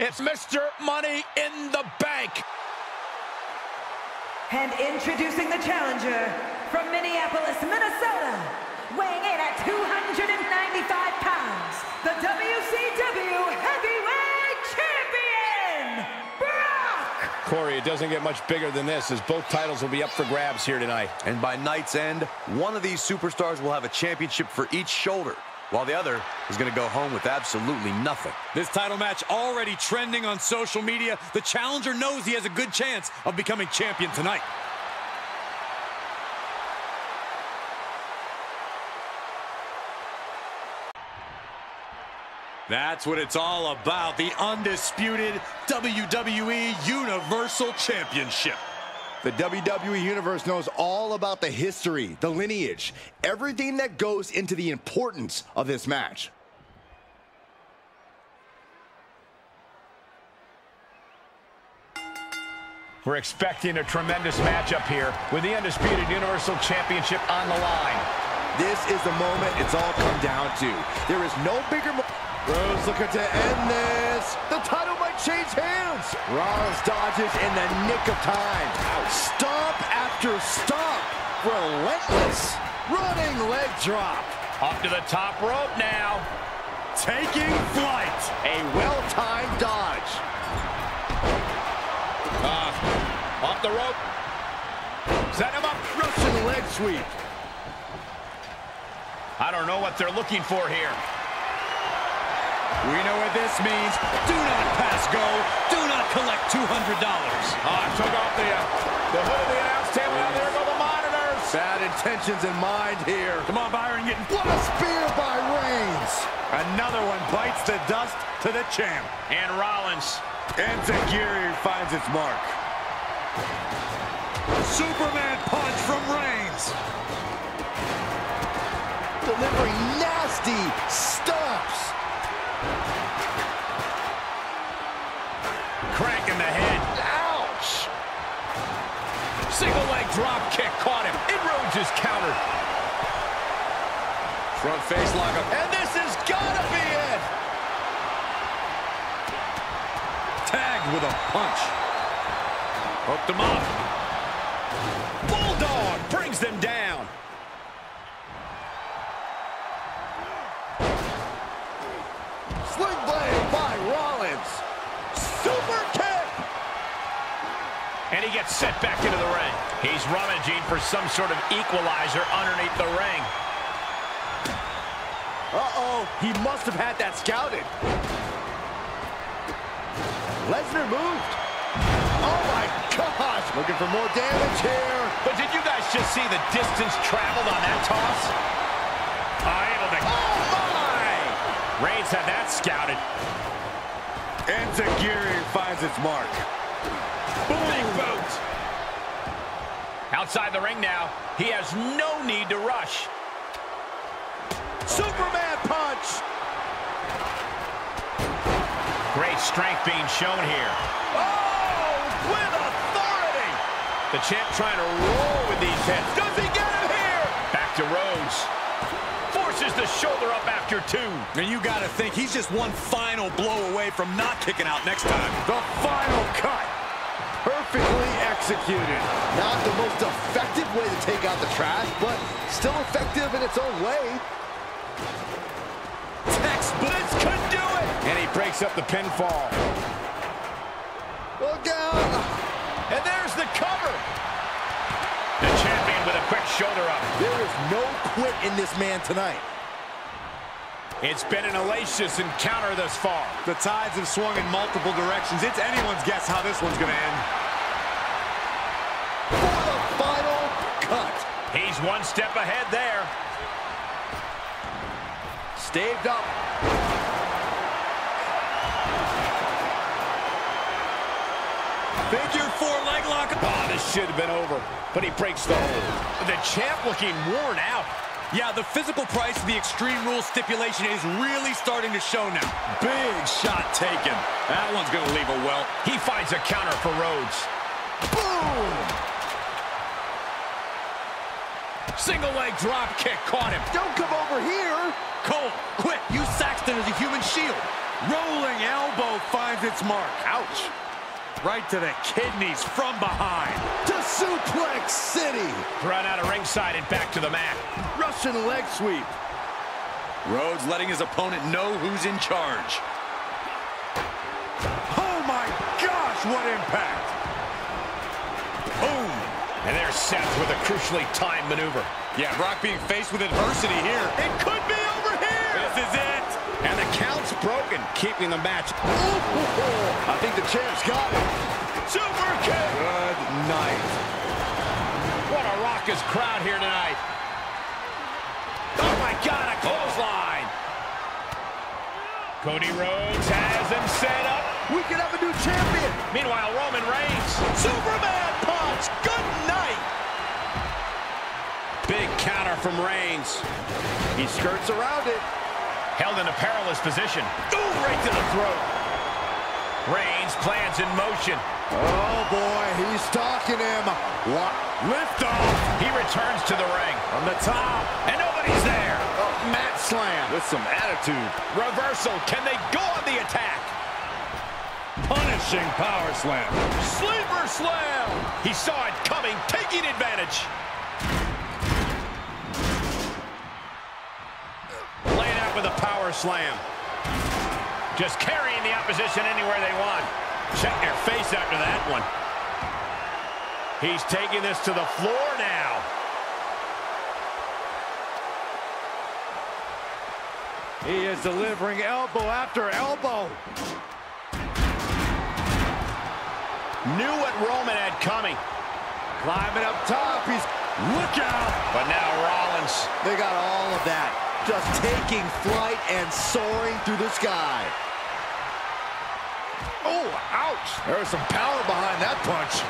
It's Mr. Money in the Bank. And introducing the challenger from Minneapolis, Minnesota, weighing in at 295 pounds, the WCW Heavyweight Champion, Brock! Corey, it doesn't get much bigger than this, as both titles will be up for grabs here tonight. And by night's end, one of these superstars will have a championship for each shoulder, while the other is going to go home with absolutely nothing. This title match already trending on social media. The challenger knows he has a good chance of becoming champion tonight. That's what it's all about, the undisputed WWE Universal Championship. The WWE Universe knows all about the history, the lineage, everything that goes into the importance of this match. We're expecting a tremendous matchup here with the Undisputed Universal Championship on the line. This is the moment it's all come down to. There is no bigger moment. Rhodes looking to end this. The title might change hands. Rollins dodges in the nick of time. Stomp after stomp. Relentless. Running leg drop. Up to the top rope now. Taking flight. A well-timed dodge. Off the rope. Set him up. Russian leg sweep. I don't know what they're looking for here. We know what this means. Do not pass go. Do not collect $200. Took off the hood of the announce table. Now there go the monitors. Bad intentions in mind here. Come on, Byron. What a spear by Reigns. Another one bites the dust to the champ. And Rollins. And Zagiri finds its mark. Superman punch from Reigns. Delivering nasty stomps. Crank in the head. Ouch! Single leg drop kick caught him. And Rhodes is countered. Front face lock up. And this has got to be it! Tagged with a punch. Hooked him up. Bulldog brings them down. Sling blade by Rollins. Super kick! And he gets set back into the ring. He's rummaging for some sort of equalizer underneath the ring. Uh-oh, he must have had that scouted. Lesnar moved. Oh my gosh, looking for more damage here. But did you guys just see the distance traveled on that toss? Reigns had that scouted. And Zagiri finds its mark. Bully boot. Outside the ring now. He has no need to rush. Superman punch. Great strength being shown here. Oh, with authority. The champ trying to roll with these heads. Does he get it here? Back to Rhodes. Forces the shoulder up after two. And you got to think he's just one final blow away from not kicking out next time. The final cut. Perfectly executed. Not the most effective way to take out the trash, but still effective in its own way. Tex Blitz could do it. And he breaks up the pinfall. Look out. And there's the cover. The champion with a quick shoulder up. There is no quit in this man tonight. It's been an hellacious encounter thus far. The tides have swung in multiple directions. It's anyone's guess how this one's going to end. For the final cut. He's one step ahead there. Staved up. Figure four leg lock. Oh, this should have been over, but he breaks the hold. The champ looking worn out. Yeah, the physical price of the Extreme Rules stipulation is really starting to show now. Big shot taken. That one's going to leave a welt. He finds a counter for Rhodes. Boom! Single leg drop kick caught him. Don't come over here. Cole, quick, use Saxton as a human shield. Rolling elbow finds its mark. Ouch. Right to the kidneys from behind. To Suplex City. Thrown out of ringside and back to the mat. Russian leg sweep. Rhodes letting his opponent know who's in charge. Oh my gosh, what impact. Boom. And there's Seth with a crucially timed maneuver. Yeah, Brock being faced with adversity here. It could be over here. This is it. And the count's broken, keeping the match. Ooh, I think the champ's got it. Super kick. Good night. What a raucous crowd here tonight. Oh my God, a clothesline. Cody Rhodes has him set up. We could have a new champion. Meanwhile, Roman Reigns. Superman punch. Good night. Big counter from Reigns. He skirts around it. Held in a perilous position. Ooh, right to the throat. Reigns plans in motion. Oh, boy, he's stalking him. What? Lift off. He returns to the ring. On the top. And nobody's there. Oh, mat slam. With some attitude. Reversal. Can they go on the attack? Punishing power slam. Sleeper slam. He saw it coming, taking advantage. With a power slam. Just carrying the opposition anywhere they want. Check their face after that one. He's taking this to the floor now. He is delivering elbow after elbow. Knew what Roman had coming. Climbing up top, he's... Look out! But now Rollins. They got all of that. Just taking flight and soaring through the sky. Oh, ouch. There was some power behind that punch.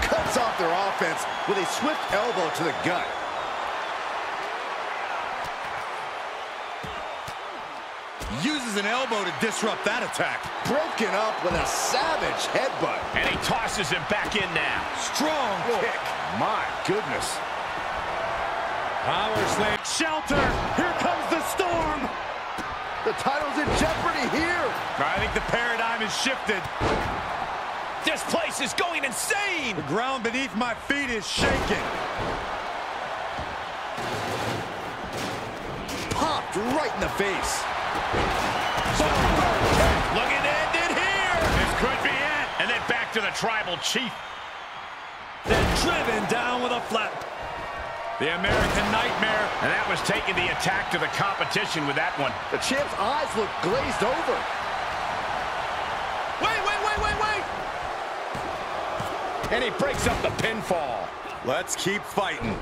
Cuts off their offense with a swift elbow to the gut. Uses an elbow to disrupt that attack. Broken up with a savage headbutt. And he tosses him back in now. Strong kick. My goodness. Power slam. Shelter. Here comes the storm. The title's in jeopardy here. I think the paradigm has shifted. This place is going insane. The ground beneath my feet is shaking. Popped right in the face. Looking to end it here. This could be it. And then back to the tribal chief. Then driven down with a flat. The American Nightmare. And that was taking the attack to the competition with that one. The champ's eyes look glazed over. Wait, wait, wait, wait, wait. And he breaks up the pinfall. Let's keep fighting.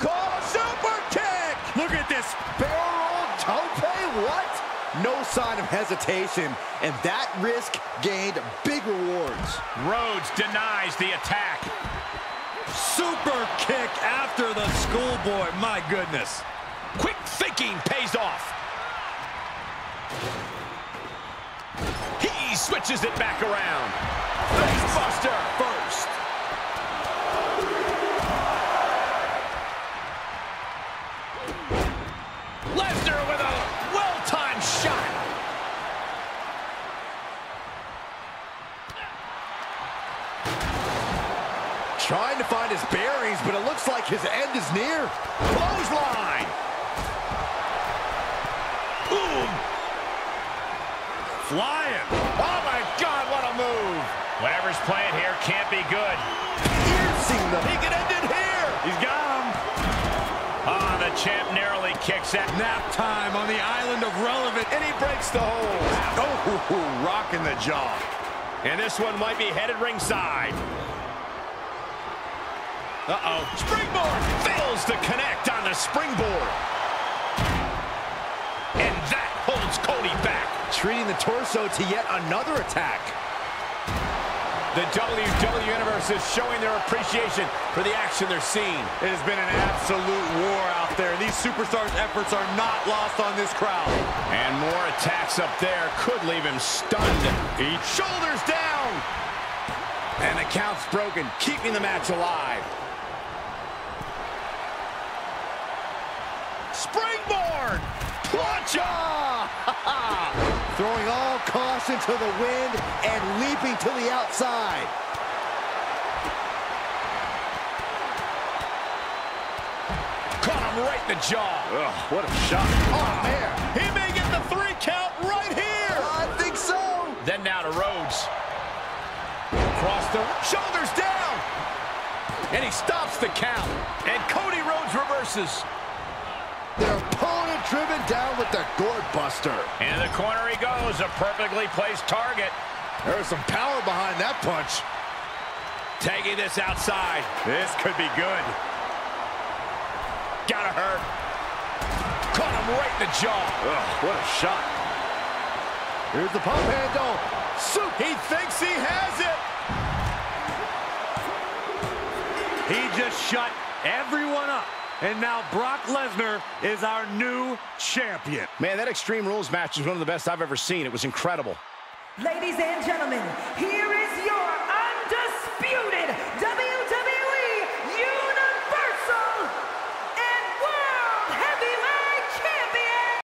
Call a super kick. Look at this. Barrel roll tope, what? No sign of hesitation. And that risk gained big rewards. Rhodes denies the attack. Super kick after the schoolboy, my goodness. Quick thinking pays off. He switches it back around. Face buster first. Lesnar with a well-timed shot. Trying to find his bearings, but it looks like his end is near. Clothesline! Boom! Flying! Oh my God, what a move! Whatever's playing here can't be good. Piercing them! He can end it here! He's got him! Ah, the champ narrowly kicks at nap time on the island of relevant, and he breaks the hold. Oh, rocking the jaw. And this one might be headed ringside. Uh-oh. Springboard fails to connect on the springboard. And that holds Cody back. Treating the torso to yet another attack. The WWE Universe is showing their appreciation for the action they're seeing. It has been an absolute war out there. These superstars' efforts are not lost on this crowd. And more attacks up there could leave him stunned. Each shoulders down. And the count's broken, keeping the match alive. Springboard! Plancha! Throwing all caution to the wind and leaping to the outside. Caught him right in the jaw. Ugh, what a shot. Oh, man. He may get the 3 count right here. I think so. Then now to Rhodes. Across the shoulders down. And he stops the count. And Cody Rhodes reverses. Their opponent driven down with the gourd buster. In the corner he goes, a perfectly placed target. There was some power behind that punch. Tagging this outside. This could be good. Gotta hurt. Caught him right in the jaw. Ugh, what a shot. Here's the pump handle. Soup. He thinks he has it. He just shut everyone up. And now Brock Lesnar is our new champion. Man, that Extreme Rules match is one of the best I've ever seen. It was incredible. Ladies and gentlemen, here is your